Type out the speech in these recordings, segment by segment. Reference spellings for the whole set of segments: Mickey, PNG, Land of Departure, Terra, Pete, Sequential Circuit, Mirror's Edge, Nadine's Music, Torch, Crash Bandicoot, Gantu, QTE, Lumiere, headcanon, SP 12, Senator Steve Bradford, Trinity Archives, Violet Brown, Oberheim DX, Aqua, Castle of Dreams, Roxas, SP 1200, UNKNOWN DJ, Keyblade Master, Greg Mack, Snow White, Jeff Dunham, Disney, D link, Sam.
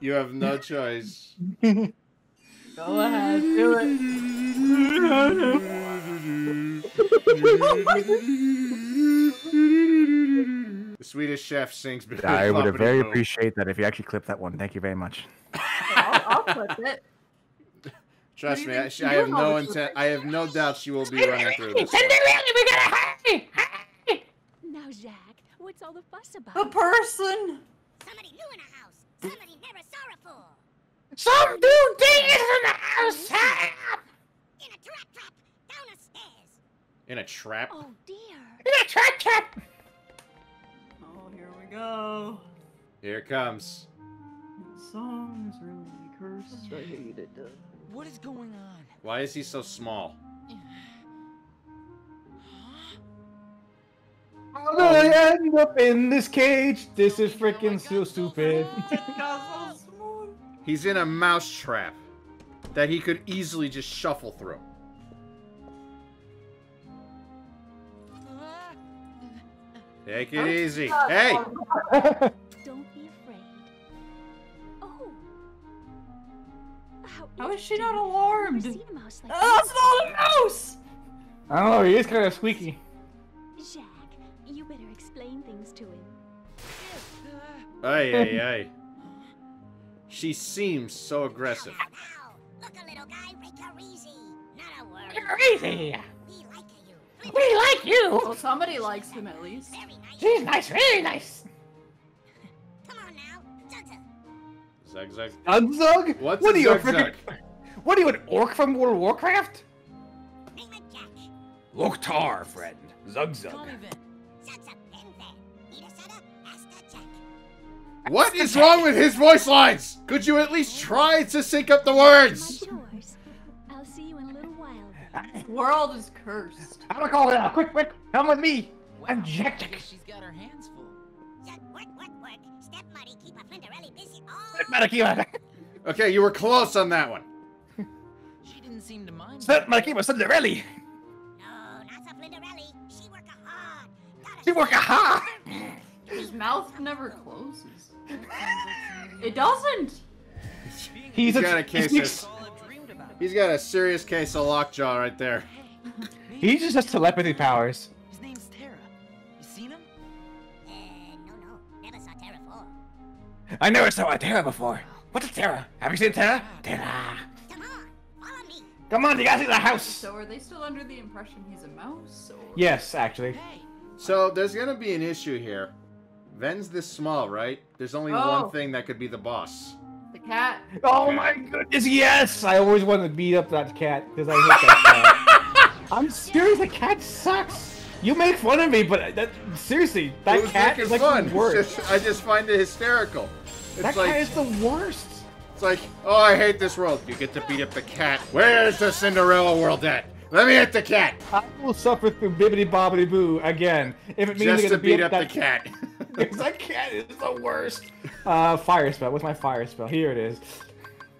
You have no choice. Go ahead, do it. The Swedish chef sings. I would very appreciate that if you actually clip that one. Thank you very much. I'll clip it. Trust me, I have no intent. I have no doubt she will be running through this. We gotta hurry! Hurry! Now, Jaq, what's all the fuss about? A person. Somebody new in a house. Somebody never sorrowful. Some new thing is in the house. In a trap trap down the stairs. In a trap. Oh dear. In a trap trap. Oh, here we go. Here it comes. The song is really cursed. I hate it. What is going on? Why is he so small? How did I end up in this cage? This is freaking so stupid. He's in a mouse trap that he could easily just shuffle through. Take it easy. Hey! Don't be afraid. Oh. How is she not alarmed? Like oh, it's not a mouse! I don't know, he is kind of squeaky. Jaq, you better explain things to him. Aye, aye, aye. She seems so aggressive. Look a little guy, make her easy. Not a word. You're easy. We like you. We like you. Well, somebody likes him at least. Very nice. She's nice, very nice. Come on now, Zug Zug. Zug Zug? What's what are Zug you, Zug? What are you, an orc from World of Warcraft? Name it Jack. Loktar, friend. Zug Zug. Call me Ven. What is wrong with his voice lines? Could you at least try to sync up the words? I'll see you in a little while. The world is cursed. I'm gonna call it out. Quick, quick, come with me. I'm Jaq. She's got her hands full. Work. Step muddy, keep a Flinderelli busy all. Okay, you were close on that one. She didn't seem to mind. Step muddy, keep a Flinderelli. No, not a Flinderelli. She work a hard. She work a hard. His mouth never closes. It doesn't. He's got a case. He's got a serious case of lockjaw right there. He just has telepathy powers. His name's Terra. You seen him? No, never saw Terra before. I never saw a Terra before. What's a Terra? Have you seen Terra? Terra. Come on, follow me. Come on, you guys in the house. So are they still under the impression he's a mouse? Or... Yes, actually. Hey. So there's gonna be an issue here. Ven's this small, right? There's only one thing that could be the boss. The cat. Oh my goodness, yes! I always wanted to beat up that cat, because I hate that cat. I'm serious, the cat sucks! You make fun of me, but that, seriously, that cat is like the worst. I just find it hysterical. It's that like, cat is the worst. It's like, oh, I hate this world. You get to beat up the cat. Where's the Cinderella world at? Let me hit the cat! I will suffer through bibbidi bobbidi boo again. If it means just to beat up that the cat. Because that cat is the worst. Fire spell. What's my fire spell? Here it is.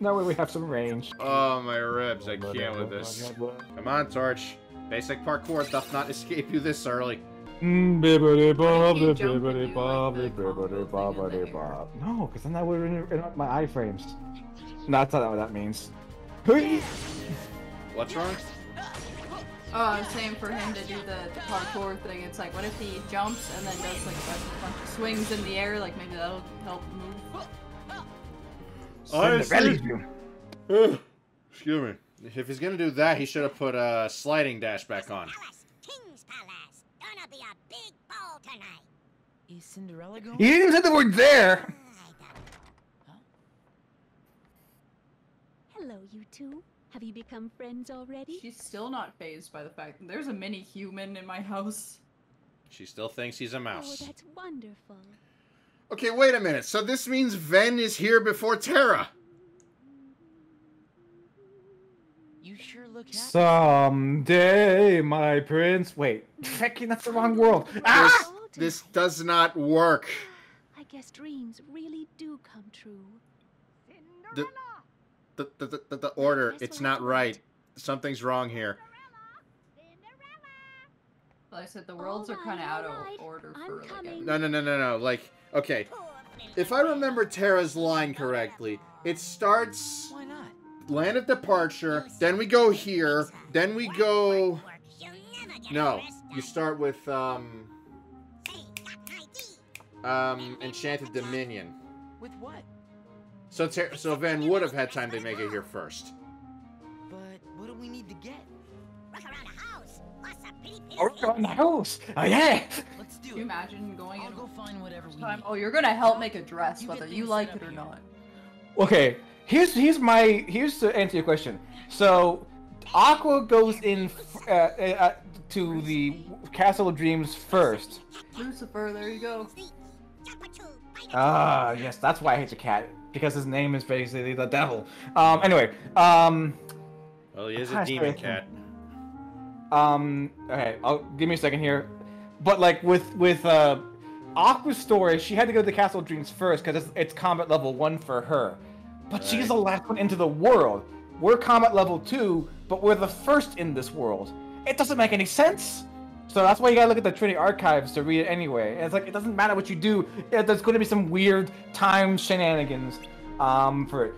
That way we have some range. Oh, my ribs. I can't with this. Come on, Torch. Basic parkour doth not escape you this early. Bibbidi bobbidi bibbidi bobbidi bibbidi bobbidi bob. No, because then that would interrupt my iframes. No, that's not what that means. What's wrong? Oh, I was saying for him to do the parkour thing, it's like, what if he jumps and then does like a bunch of swings in the air, like maybe that'll help move. Oh, excuse me. If he's gonna do that, he should have put a sliding dash back on. King's Palace. Gonna be a big ball tonight. Is Cinderella going? He didn't even say the word there! Hello, you two. Have you become friends already? She's still not phased by the fact that there's a mini human in my house. She still thinks he's a mouse. Oh, that's wonderful. Okay, wait a minute. So this means Ven is here before Terra. You sure look happy. Someday, my prince. Wait, fucking that's the wrong world. Ah! This does not work. I guess dreams really do come true. Cinderella. The order, it's not right. Something's wrong here. Well, I said the worlds are kind of out of order for like everything. No. Like, okay, If I remember Terra's line correctly, it starts Land of Departure, then we go here, then we go... No, you start with, Enchanted Dominion. With what? So Ven would have had time to make it here first. But what do we need to get? Work around the house! Oh yeah! Let's do it. Can you imagine going and go find whatever we need. Oh, you're gonna help make a dress, whether you like it or not. Okay, here's to answer your question. So, Aqua goes in to the Castle of Dreams first. Lucifer, there you go. Ah, yes, that's why I hate the cat, because his name is basically the devil. Anyway, well, he is a demon cat. Okay, give me a second here. But, like, with Aqua's story, she had to go to the Castle of Dreams first, because it's combat level 1 for her. But right. She's the last one into the world. We're combat level 2, but we're the first in this world. It doesn't make any sense! So that's why you gotta look at the Trinity Archives to read it anyway. And it's like, it doesn't matter what you do, there's gonna be some weird time shenanigans, for it.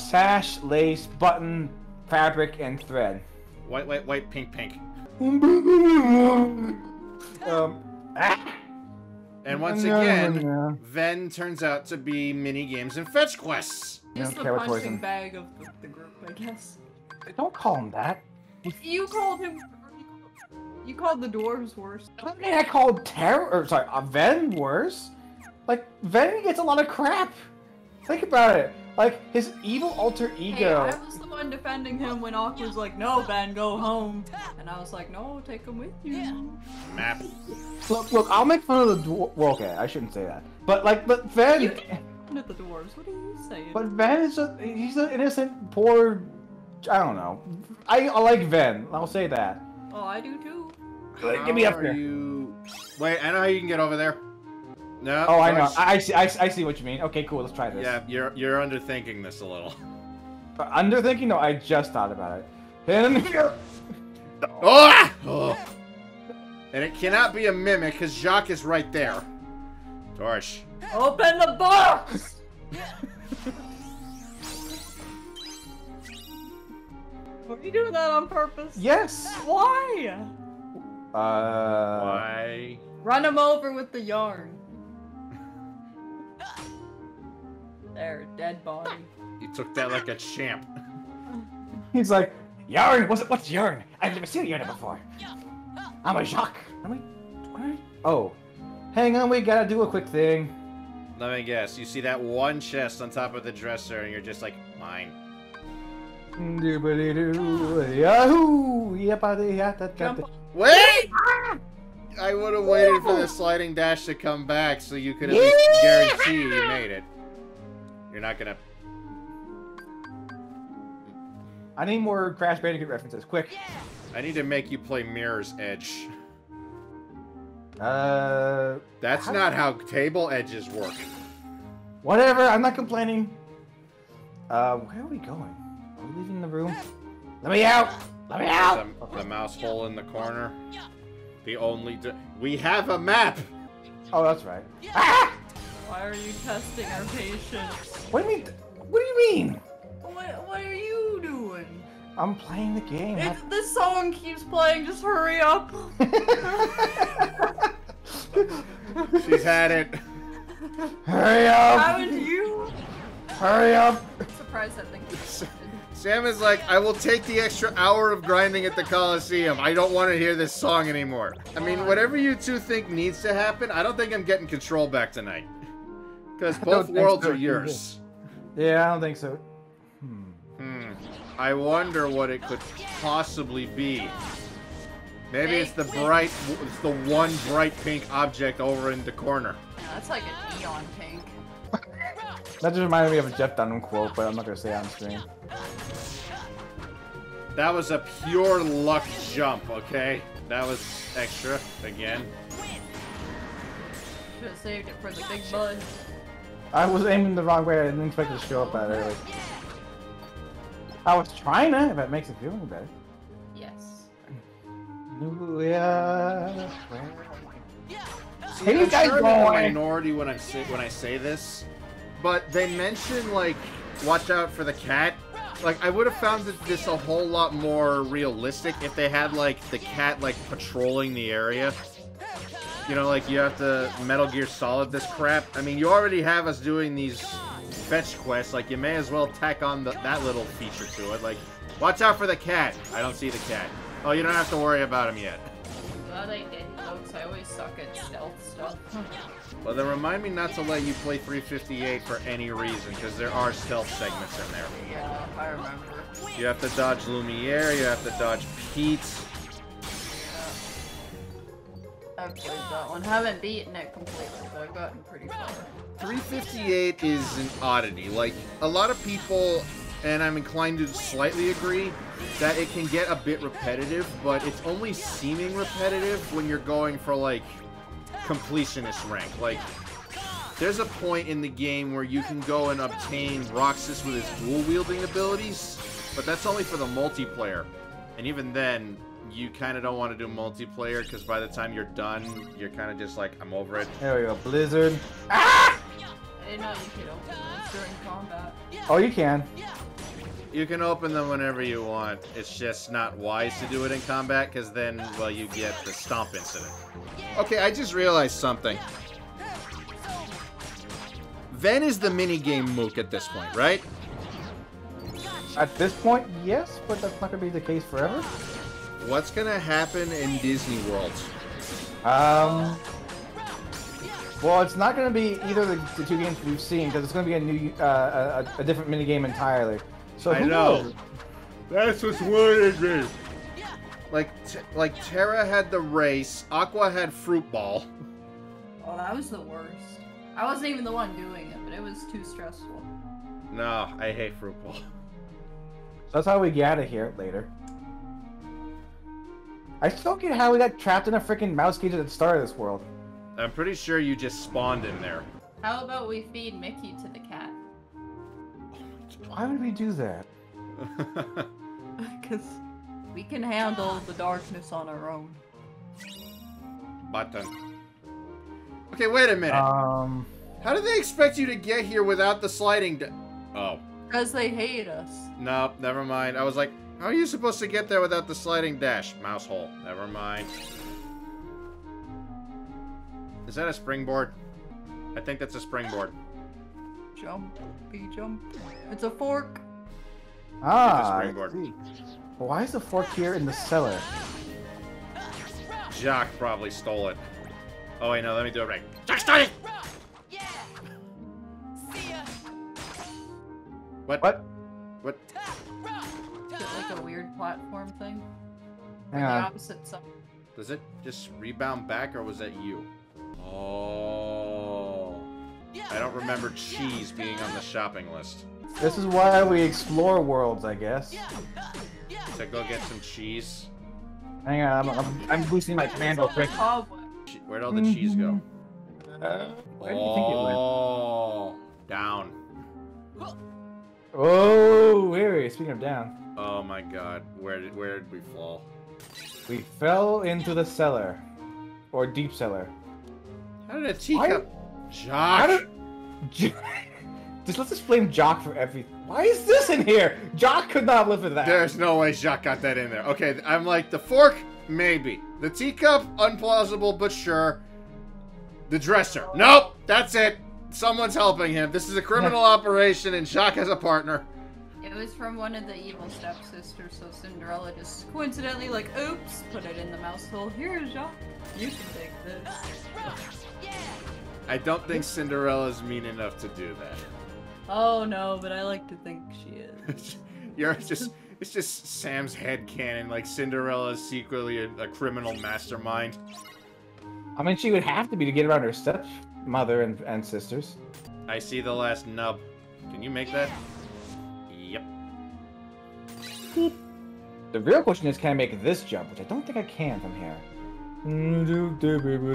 Sash, lace, button, fabric, and thread. White, white, white, pink, pink. And once again, Ven turns out to be mini games and fetch quests. Just the punching bag of the group, I guess. Don't call him that. You called him. You called the dwarves worse. I mean, I called Terra, or sorry, Ven worse. Like, Ven gets a lot of crap. Think about it. Like, his evil alter ego. Hey, I was the one defending him when Aqua was like, no, Ben, go home. And I was like, no, take him with you. Yeah. Map. Look, I'll make fun of the dwarves. Well, okay, I shouldn't say that. But, like, but Ven... You can't make fun of the dwarves, what are you saying? But Ven is just, he's an innocent, poor... I don't know. I like Ven, I'll say that. Oh, I do too. Like, get me up here. You... Wait, I know how you can get over there. No, oh, I know. I see what you mean. Okay, cool. Let's try this. Yeah, you're underthinking this a little. Underthinking? No, I just thought about it. And it cannot be a mimic because Jaq is right there. Torsh. Open the box. Were you doing that on purpose? Yes. Why? Why? Run him over with the yarn. There, dead body. You took that like a champ. He's like, yarn? What's yarn? I've never seen yarn before. I'm a Jaq. Oh, hang on, we gotta do a quick thing. Let me guess. You see that one chest on top of the dresser, and you're just like, mine. Yahoo! Wait! I would have waited for the sliding dash to come back so you could at least guarantee you made it. You're not gonna... I need more Crash Bandicoot references, quick. I need to make you play Mirror's Edge. That's not how table edges work. Whatever, I'm not complaining. Where are we going? Are we leaving the room? Let me out! Let me out! The mouse hole in the corner. The only... We have a map! Oh, that's right. Ah! Why are you testing our patience? What do you mean? What do you mean? What are you doing? I'm playing the game. The song keeps playing. Just hurry up. She's had it. Hurry up. How would you? Hurry up. I'm surprised that thing existed. Sam is like, I will take the extra hour of grinding at the Coliseum. I don't want to hear this song anymore. I mean, whatever you two think needs to happen, I don't think I'm getting control back tonight. Because both worlds are yours. Yeah, I don't think so. I wonder what it could possibly be. Maybe it's the bright, it's the one bright pink object over in the corner. Yeah, that's like an neon pink. That just reminded me of a Jeff Dunham quote, but I'm not gonna say it on screen. That was a pure luck jump, okay? That was extra again. Should have saved it for the big bud. I was aiming the wrong way. I didn't expect it to show up that early. I was trying to, if that makes it feel better. Yes. Hey, you guys, I'm in the minority when I say this, but they mention like, watch out for the cat. Like, I would have found this a whole lot more realistic if they had like the cat like patrolling the area. You know, like you have to Metal Gear Solid this crap. I mean, you already have us doing these fetch quests. Like, you may as well tack on that little feature to it. Like, watch out for the cat. I don't see the cat. Oh, you don't have to worry about him yet. Glad I didn't, because I always suck at stealth stuff. Well, then remind me not to let you play 358 for any reason, because there are stealth segments in there. Yeah, I remember. You have to dodge Lumiere, you have to dodge Pete. Yeah. I've played that one. Haven't beaten it completely, but I've gotten pretty far. 358 is an oddity. Like, a lot of people, and I'm inclined to slightly agree, that it can get a bit repetitive, but it's only seeming repetitive when you're going for, like, completionist rank. Like, there's a point in the game where you can go and obtain Roxas with his dual-wielding abilities, but that's only for the multiplayer. And even then, you kind of don't want to do multiplayer, because by the time you're done, you're kind of just like, I'm over it. There we go, Blizzard. Ah! I didn't know you could open them during combat. Oh, you can. You can open them whenever you want. It's just not wise to do it in combat, because then, well, you get the stomp incident. Okay, I just realized something. Ven is the minigame mook at this point, right? At this point, yes, but that's not going to be the case forever. What's going to happen in Disney World? Well, it's not going to be either of the two games we've seen, because it's going to be a new, a different minigame entirely. So I know. That's what's worried me. Like Terra had the race, Aqua had fruit ball. Oh, that was the worst. I wasn't even the one doing it, but it was too stressful. No, I hate fruit ball. That's how we get out of here later. I still get how we got trapped in a freaking mouse cage at the start of this world. I'm pretty sure you just spawned in there. How about we feed Mickey to the cat? Why would we do that? Because we can handle the darkness on our own. Button. Okay, wait a minute. How did they expect you to get here without the sliding? Oh. Because they hate us. Nope, never mind. I was like, how are you supposed to get there without the sliding dash? Mouse hole. Never mind. Is that a springboard? I think that's a springboard. Jumpy jump. It's a fork. Ah, a springboard. Why is the fork here in the cellar? Jaq probably stole it. Oh wait, no, let me do it right. Jaq stole it! Yeah. See ya. What? Is it like a weird platform thing? Hang on. The opposite side. Does it just rebound back, or was that you? Oh. I don't remember cheese being on the shopping list. This is why we explore worlds, I guess. So go get some cheese. Hang on, I'm boosting my command real quick. Where'd all the cheese go? Where do you think it went? Oh, down. Oh, weary. Speaking of down. Oh my God, where did we fall? We fell into the cellar, or deep cellar. How did a teacup? Jaq! Just let's just blame Jaq for everything. Why is this in here? Jaq could not live with that. There's no way Jaq got that in there. Okay, I'm like, the fork? Maybe. The teacup? Unplausible, but sure. The dresser? Nope! That's it! Someone's helping him. This is a criminal operation, and Jaq has a partner. It was from one of the evil stepsisters, so Cinderella just coincidentally, like, oops, put it in the mouse hole. Here, Jaq. You can take this. I don't think Cinderella's mean enough to do that. Oh no, but I like to think she is. You're it's just Sam's headcanon, like Cinderella's secretly a criminal mastermind. I mean, she would have to be to get around her stepmother and sisters. I see the last nub. Can you make that? Yep. Beep. The real question is, can I make this jump? Which I don't think I can from here. What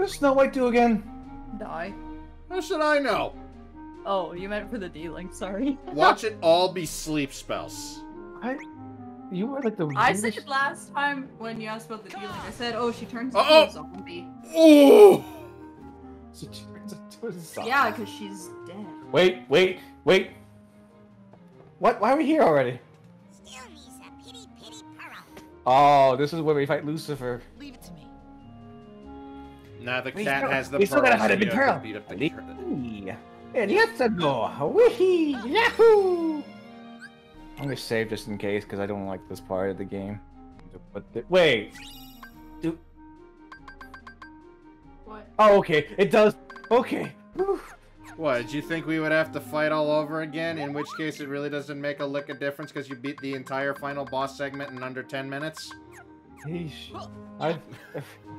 does Snow White do again? Die. How should I know? Oh, you meant for the D link, sorry. Watch it all be sleep spells. I You were like the. I said it last time when you asked about the D link. I said, "Oh, she turns into a zombie." Oh. She turns into a zombie. Yeah, because she's dead. Wait, wait, wait. What? Why are we here already? Oh, this is where we fight Lucifer. Leave it to me. Now the cat has the. We still gotta fight him in peril. And let's go. Wee-hee! Yahoo! I'm gonna save just in case because I don't like this part of the game. But the, wait, do what? Oh, okay, it does. Okay. Whew. What? Did you think we would have to fight all over again? In which case, it really doesn't make a lick of difference because you beat the entire final boss segment in under 10 minutes. Yeesh.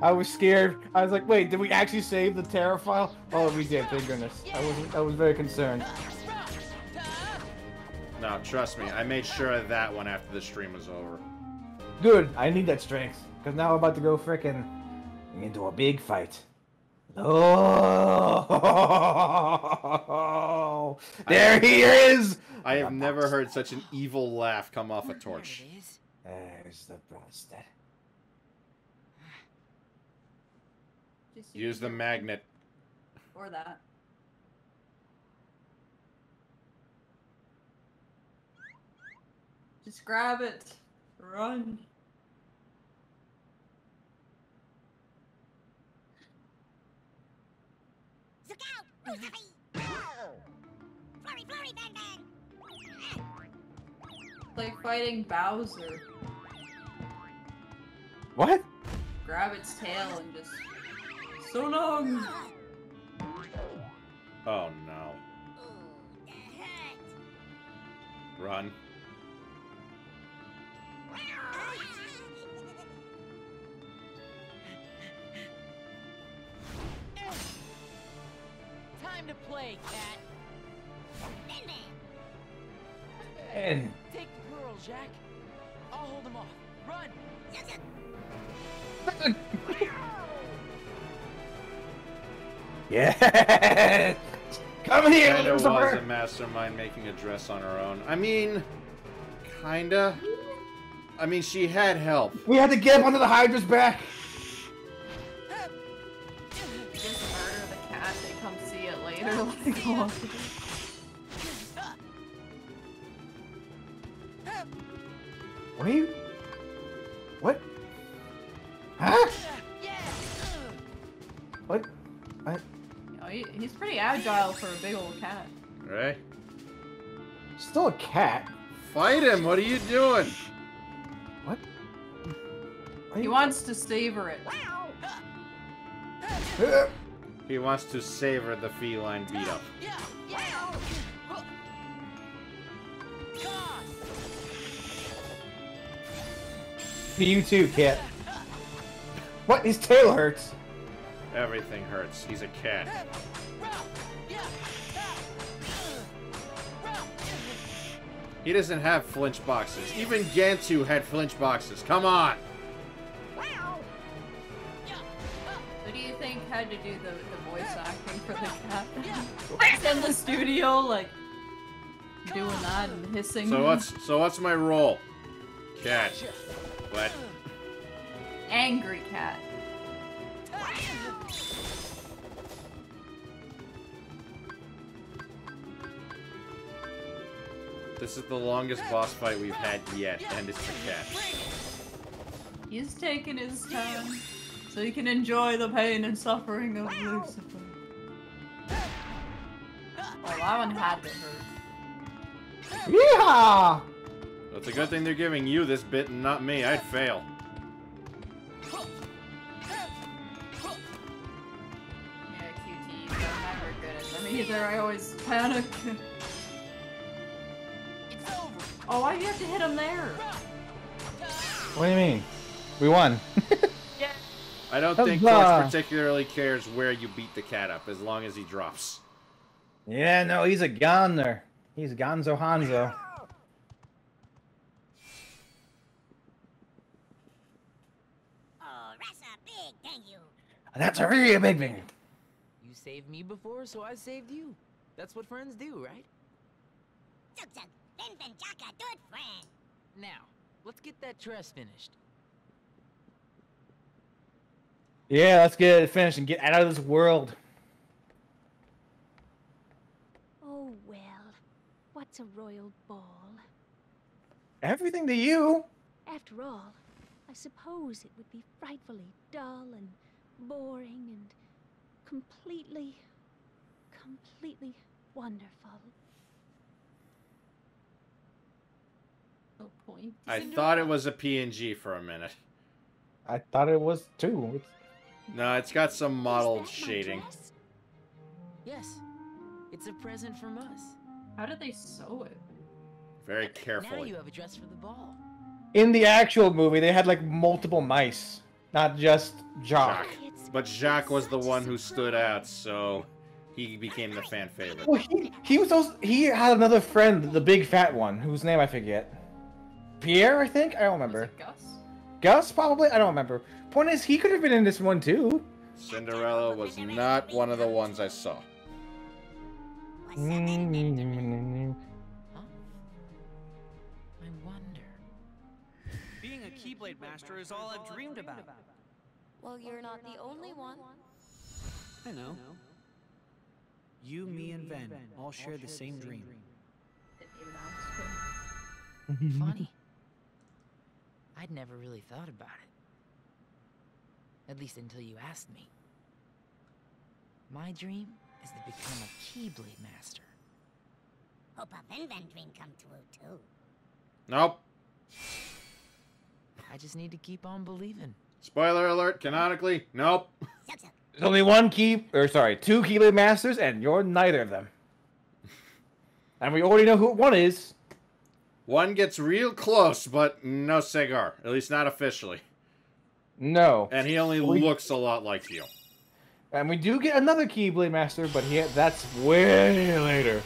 I was scared. I was like, wait, did we actually save the Terra file? Oh, we did. Thank goodness. I was very concerned. No, trust me. I made sure of that one after the stream was over. Good. I need that strength. Because now I'm about to go frickin' into a big fight. Oh! There he is! I have never heard such an evil laugh come off a torch. There's the bastard. Use the magnet. Or that. Just grab it. Run. Look out! Flurry, flurry, bang, bang! Like fighting Bowser. What? Grab its tail and just. So long! Oh no. Run. Time to play, cat. Ben. Take the girl, Jaq. I'll hold him off. Run. Yeah. Come here. Kinda was a mastermind making a dress on her own. I mean, kinda. I mean, she had help. We had to get up onto the Hydra's back. Just murder the cat. They come see it later. Like, oh. What are you? What? Huh? What? What? No, he's pretty agile for a big old cat. Right? Still a cat. Fight him! What are you doing? He wants to savor it. He wants to savor the feline beat up. You too, cat. What? His tail hurts. Everything hurts. He's a cat. He doesn't have flinch boxes. Even Gantu had flinch boxes. Come on! Had to do the voice acting for the cat. Yeah. In the studio, like doing that and hissing. So what's my role? Cat. What? Angry cat. This is the longest boss fight we've had yet, and it's the cat. He's taking his time. So you can enjoy the pain and suffering of Lucifer. Oh, that one had to hurt. Yeehaw! That's a good thing they're giving you this bit and not me. I'd fail. Yeah, QTEs are never good at them either. I always panic. It's over. Oh, why do you have to hit him there? What do you mean? We won. I don't think Torch particularly cares where you beat the cat up, as long as he drops. Yeah, no, he's a goner. He's Gonzo Hanzo. Oh, that's a big thank you. That's a really big thing. You saved me before, so I saved you. That's what friends do, right? Now, Let's get that dress finished. Yeah, let's get it finished and get out of this world. Oh, well. What's a royal ball? Everything to you. After all, I suppose it would be frightfully dull and boring and completely wonderful. No point. I thought it was a PNG for a minute. I thought it was too. No, it's got some model shading. Yes, it's a present from us. How did they sew it? Very carefully. Now you have a dress for the ball. In the actual movie, they had like multiple mice, not just Jaq. But Jaq was the one who stood out, so he became the fan favorite. Well, he was also, he had another friend, the big fat one, whose name I forget. Pierre, I think? I don't remember. Was it Gus? Gus, probably? I don't remember. Point is, he could have been in this one too. Cinderella was not one of the ones I saw. Keyblade Master is all I've dreamed about. Well, you're not the only one. I know. You, me, and Ven all share the same dream. Funny. I'd never really thought about it. At least until you asked me. My dream is to become a Keyblade Master. Hope a Ven dream come true, too. Nope. I just need to keep on believing. Spoiler alert, canonically, nope. There's only two Keyblade Masters, and you're neither of them. And we already know who one is. One gets real close, but no cigar. At least not officially. No. And he only looks a lot like you. And we do get another Keyblade Master, but that's way later.